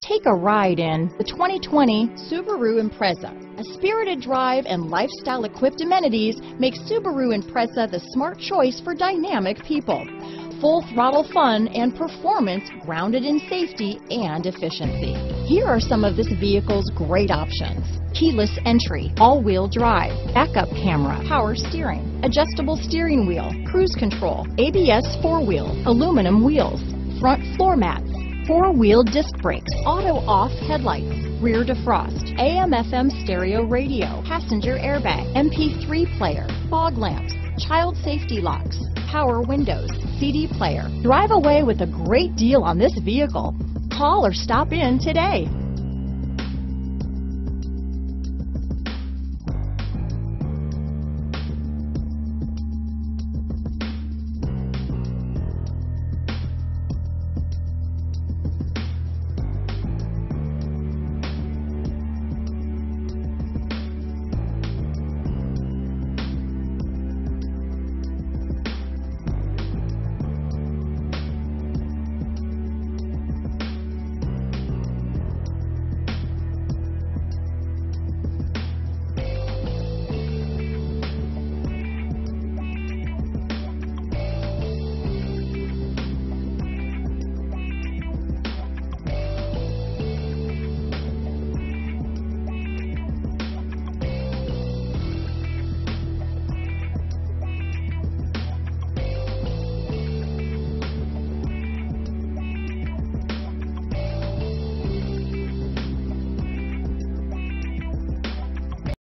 Take a ride in the 2020 Subaru Impreza. A spirited drive and lifestyle-equipped amenities make Subaru Impreza the smart choice for dynamic people. Full-throttle fun and performance grounded in safety and efficiency. Here are some of this vehicle's great options: keyless entry, all-wheel drive, backup camera, power steering, adjustable steering wheel, cruise control, ABS four-wheel, aluminum wheels, front floor mats, four-wheel disc brakes, auto-off headlights, rear defrost, AM/FM stereo radio, passenger airbag, MP3 player, fog lamps, child safety locks, power windows, CD player. Drive away with a great deal on this vehicle. Call or stop in today.